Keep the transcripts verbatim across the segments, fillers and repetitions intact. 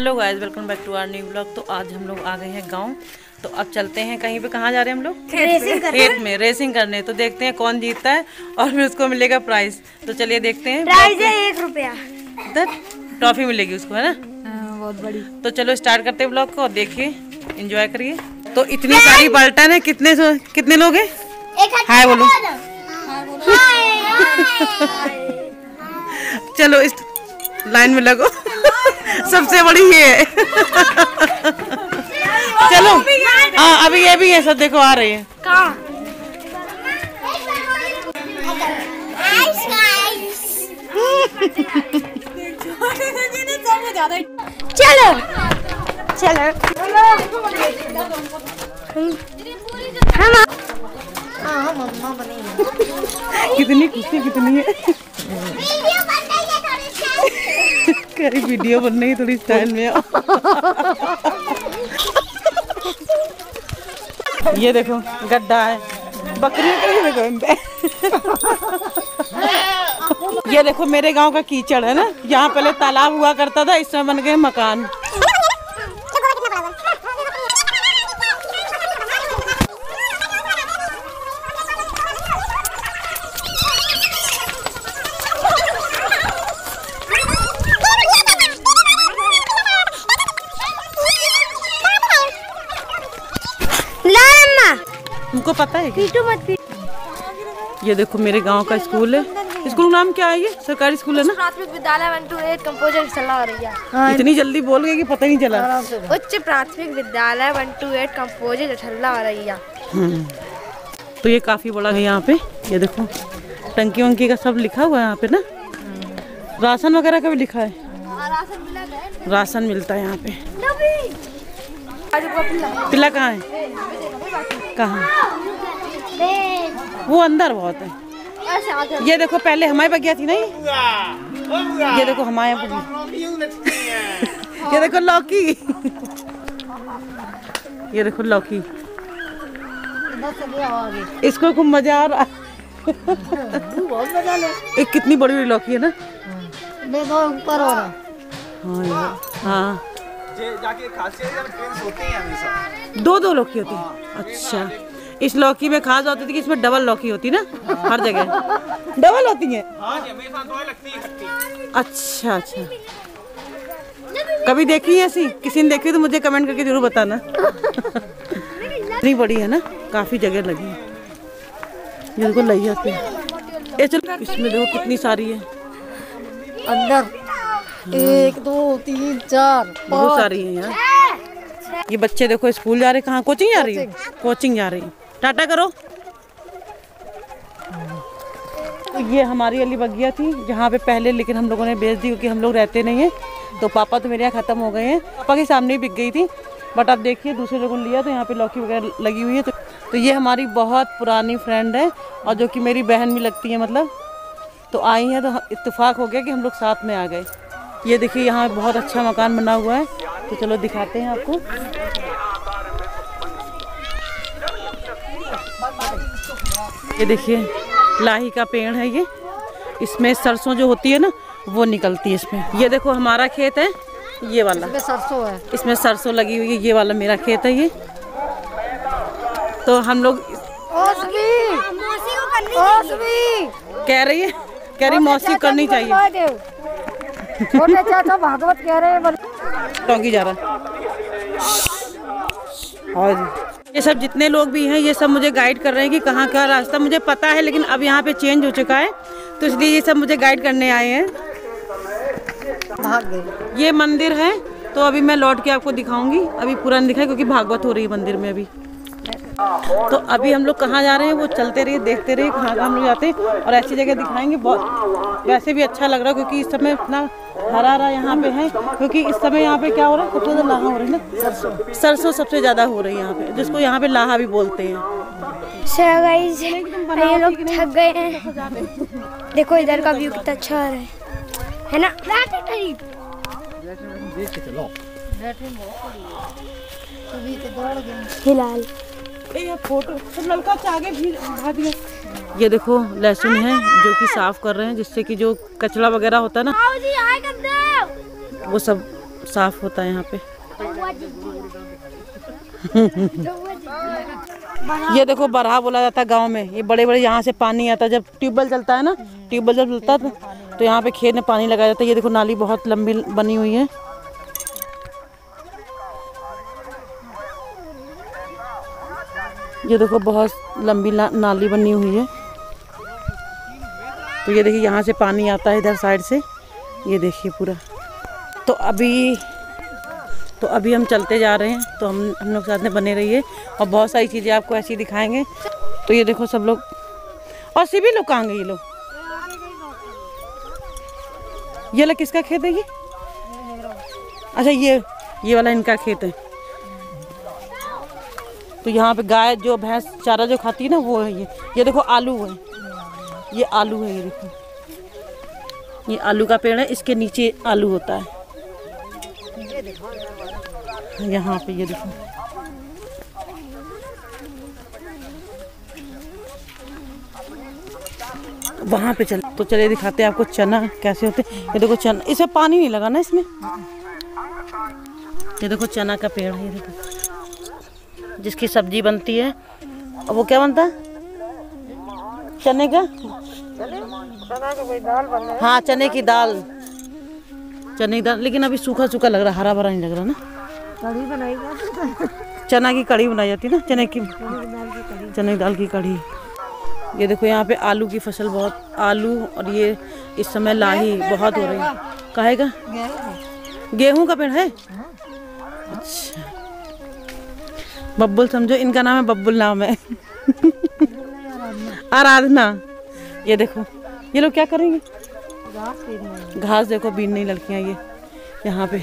Hello guys, welcome back to our new blog. तो आज हम लोग आ गए हैं गांव। तो अब चलते हैं कहीं पे। कहाँ जा रहे हैं हम लोग? रेसिंग करने। खेत में रेसिंग करने। तो देखते हैं कौन जीतता है और फिर उसको मिलेगा प्राइस। तो चलिए देखते हैं। प्राइस है एक रुपया, ट्रॉफी मिलेगी उसको, है ना, बहुत बड़ी। तो चलो स्टार्ट करते हैं ब्लॉग को और देखिए, एंजॉय करिए। तो इतनी सारी बल्टन है। कितने कितने लोग हैं? हाय बोलो। चलो इस लाइन में लगो। सबसे बड़ी ये है। चलो हाँ, अभी ये भी है। सब देखो आ रही है। चलो चलो हम मम्मा बनेंगे। कितनी खुशी, कितनी है। करी वीडियो बनने की थोड़ी स्टाइल में। ये देखो गड्ढा है, बकरियों के देखो। ये देखो मेरे गांव का कीचड़ है ना। यहाँ पहले तालाब हुआ करता था, इसमें बन गए मकान। तुमको पता है कि? पीटू मत पीटू। ये देखो मेरे गांव का स्कूल है। स्कूल का नाम क्या है? ये सरकारी स्कूल है ना, प्राथमिक विद्यालय वन टू एट कंपोजर सलाह रैया। हाँ, इतनी जल्दी बोल गए कि पता नहीं चला। उच्च प्राथमिक विद्यालय वन टू एट कंपोजर सलाह रैया। तो ये काफी बड़ा है। यहाँ पे ये देखो टंकी वंकी का सब लिखा हुआ है यहाँ पे ना। राशन वगैरह का भी लिखा है। राशन मिलता है यहाँ पे। पिला कहाँ है? कहाँ? वो अंदर बहुत है। ये देखो पहले हमारे बगिया थी नहीं। ये देखो हमारे ये देखो लौकी। ये देखो लौकी। इसको खूब मजा आ रहा। एक कितनी बड़ी बड़ी लौकी है ना। ऊपर हो रहा। हाँ जाके होते हैं। दो दो लौकी होती है। अच्छा, इस लौकी में खास होती थी कि इसमें डबल लौकी होती ना। हर जगह डबल होती है। अच्छा अच्छा, कभी देखी है ऐसी? किसी ने देखी तो मुझे कमेंट करके जरूर बताना। इतनी बड़ी है ना, काफी जगह लगी है। बिल्कुल लगी होती है। चलो इसमें देखो कितनी सारी है अंदर। एक दो तीन चार बहुत सारी है यार। ये बच्चे देखो स्कूल जा रहे। कहाँ? कोचिंग जा रही है। कोचिंग जा रही है। टाटा करो। तो ये हमारी अली बगिया थी यहाँ पे पहले, लेकिन हम लोगों ने बेच दी क्योंकि हम लोग रहते नहीं हैं। तो पापा तो मेरे यहाँ ख़त्म हो गए हैं। पापा के सामने ही बिक गई थी, बट अब देखिए दूसरे लोगों ने लिया। तो यहाँ पे लौकी वगैरह लगी हुई है। तो, तो ये हमारी बहुत पुरानी फ्रेंड है और जो कि मेरी बहन भी लगती है मतलब। तो आई हैं तो इत्तेफाक हो गया कि हम लोग साथ में आ गए। ये देखिए यहाँ बहुत अच्छा मकान बना हुआ है। तो चलो दिखाते हैं आपको। ये देखिए लाही का पेड़ है। ये इसमें सरसों जो होती है ना वो निकलती है इसमें। ये देखो हमारा खेत है, ये वाला। इसमें सरसों है। इसमें सरसों लगी हुई है। ये वाला मेरा खेत है। ये तो हम लोग कह रही है कह रही मौसी करनी चाहिए। छोटे चाचा भागवत कह रहे हैं। टोंगी जा रहा। और ये सब जितने लोग भी हैं ये सब मुझे गाइड कर रहे हैं कि कहाँ का रास्ता मुझे पता है, लेकिन अब यहाँ पे चेंज हो चुका है तो इसलिए ये सब मुझे गाइड करने आए हैं। भाग गए। ये मंदिर है तो अभी मैं लौट के आपको दिखाऊंगी। अभी पूरा नहीं दिखाई क्योंकि भागवत हो रही है मंदिर में अभी। तो अभी हम लोग कहाँ जा रहे हैं वो चलते रहिए, देखते रहिए कहाँ कहाँ हम लोग जाते हैं और ऐसी जगह दिखाएंगे। बहुत वैसे भी अच्छा लग रहा है क्योंकि इस समय इतना हरा हरा यहाँ पे है। क्योंकि इस समय यहाँ पे क्या हो रहा है? सबसे ज़्यादा लाहा हो रही है ना, सरसों। सरसों सबसे ज़्यादा हो रही है यहाँ पे, जिसको यहाँ पे लाहा भी बोलते हैं। लोग थक गए हैं। देखो इधर का व्यू कितना अच्छा है, है ना। हिलाल ये फोटो लड़का आगे भी भाग गया। ये देखो लहसुन है जो कि साफ कर रहे हैं, जिससे कि जो कचरा वगैरह होता है ना वो सब साफ होता है यहाँ पे। ये देखो बरहा बोला जाता है गांव में, ये बड़े बड़े यहाँ से पानी आता है, जब ट्यूबवेल चलता है ना, ट्यूबवेल जब चलता है तो यहाँ पे खेत में पानी लगाया जाता है। ये देखो नाली बहुत लंबी बनी हुई है। ये देखो बहुत लंबी नाली बनी हुई है। तो ये देखिए यहाँ से पानी आता है इधर साइड से, ये देखिए पूरा। तो अभी तो अभी हम चलते जा रहे हैं, तो हम हम लोग साथ में बने रहिए और बहुत सारी चीज़ें आपको ऐसी दिखाएंगे। तो ये देखो सब लोग, और सभी लोग कहाँ गए ये लोग? ये लोग किसका खेत है ये? अच्छा ये ये वाला इनका खेत है। तो यहाँ पे गाय जो भैंस चारा जो खाती है ना वो है ये। ये देखो आलू है, ये आलू है, ये देखो ये आलू का पेड़ है, इसके नीचे आलू होता है यहाँ पे। ये देखो वहाँ पे चल, तो चले दिखाते हैं आपको चना कैसे होते। ये देखो चना, इसे पानी नहीं लगा ना इसमें। ये देखो चना का पेड़ है, ये देखो जिसकी सब्जी बनती है। अब वो क्या बनता है? चने का, हाँ चने की दाल, चने की दाल। लेकिन अभी सूखा सूखा लग रहा, हरा भरा नहीं लग रहा ना। कढ़ी बनाई जाती, चना की कढ़ी बनाई जाती है ना, चने की, चने की दाल की कढ़ी। ये देखो यहाँ पे आलू की फसल बहुत, आलू और ये इस समय लाही बहुत हो रही है। कहेगा गेहूँ का पेड़ है। अच्छा बब्बुल, समझो इनका नाम है बब्बुल, नाम है आराधना। ये देखो ये लोग क्या करेंगे? घास देखो बीन नहीं लड़कियाँ, ये यहाँ पे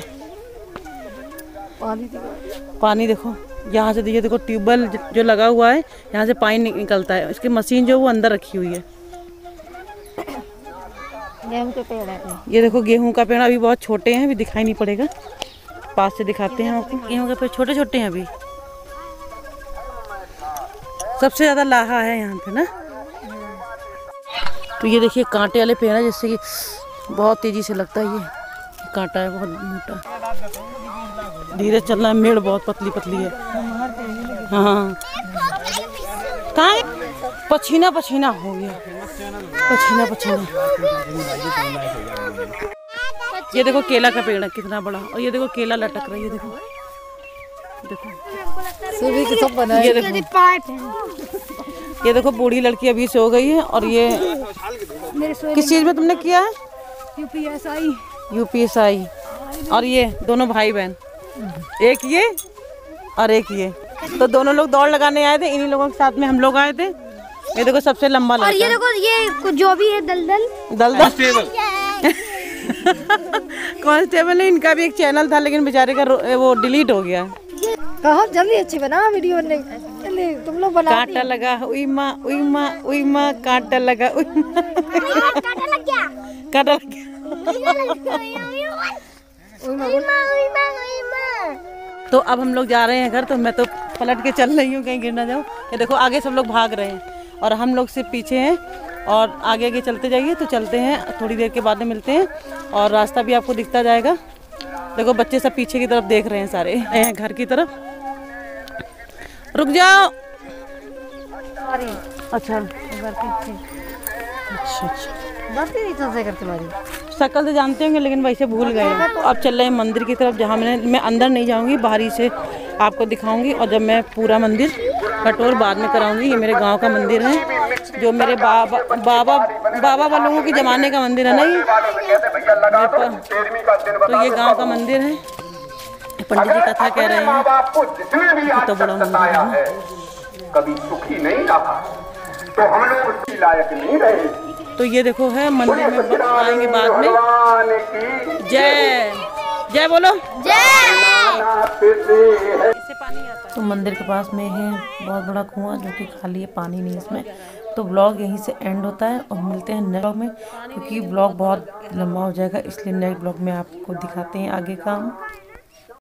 पानी देखो, पानी देखो यहाँ से। ये देखो ट्यूबवेल जो लगा हुआ है, यहाँ से पानी निकलता है। इसकी मशीन जो वो अंदर रखी हुई है। गेहूं के पेड़ है ये देखो, गेहूं का पेड़। अभी बहुत छोटे हैं, अभी दिखाई नहीं पड़ेगा, पास से दिखाते हैं आपको। गेहूँ के पेड़ छोटे छोटे हैं अभी। सबसे ज़्यादा लाहा है यहाँ पे ना। तो ये देखिए कांटे वाले पेड़ है, जिससे कि बहुत तेज़ी से लगता है। ये कांटा है बहुत मोटा, धीरे चल रहा है। मेड़ बहुत पतली पतली है। हाँ कहाँ पसीना पसीना हो गया, पसीना पसीना। ये देखो केला का पेड़ है कितना बड़ा, और ये देखो केला लटक रही है। देखो देखो बना, ये देखो ये देखो बूढ़ी लड़की अभी सो गई है। और ये किस चीज़ में तुमने किया है? UPSI, UPSI. और ये दोनों भाई बहन, एक ये और एक ये। तो दोनों लोग दौड़ लगाने आए थे, इन्हीं लोगों के साथ में हम लोग आए थे। ये देखो सबसे लंबा लड़का, और ये देखो ये जो भी है दलदल, दलदल कांस्टेबल है। इनका भी एक चैनल था, लेकिन बेचारे का वो डिलीट हो गया। कहाँ जल्दी अच्छी बना वीडियो ने, तुम लोग बना। कांटा लगा उइमा उइमा उइमा, कांटा लगा उइमा, कांटा लग गया, कांटा लग गया। तो अब हम लोग जा रहे हैं घर। तो मैं तो पलट के चल रही हूँ, कहीं गिर ना जाऊँ। ये देखो आगे सब लोग भाग रहे हैं और हम लोग सिर्फ पीछे हैं, और आगे आगे चलते जाइए। तो चलते हैं, थोड़ी देर के बाद में मिलते हैं, और रास्ता भी आपको दिखता जाएगा। देखो बच्चे सब पीछे की तरफ देख रहे हैं, सारे हैं घर की तरफ। रुक जाओ, अच्छा अच्छा अच्छा, शक्ल से जानते होंगे लेकिन वैसे भूल गए। अब चल रहे हैं मंदिर की तरफ, जहाँ मैंने मैं अंदर नहीं जाऊँगी, बाहरी से आपको दिखाऊंगी। और जब मैं पूरा मंदिर का टूर बाद में कराऊंगी। ये मेरे गांव का मंदिर है, जो मेरे बाबा बाबा बाबा वालों के ज़माने का मंदिर है ना ये। तो ये गांव का मंदिर है, पंडित जी कथा कह रहे हैं। तो बड़ा मंदिर है, कभी सुखी नहीं कहा तो हम लोग उसकी लायक नहीं रहे। तो ये देखो है मंदिर में, आएंगे बाद में। जय जय बोलो, जय। तो मंदिर के पास में है बहुत बड़ा कुआं, जो कि खाली है, पानी नहीं इसमें। तो ब्लॉग यहीं से एंड होता है, और मिलते हैं नेक्स्ट ब्लॉग में, क्योंकि ब्लॉग बहुत लंबा हो जाएगा, इसलिए नेक्स्ट ब्लॉग में आपको दिखाते हैं आगे काम।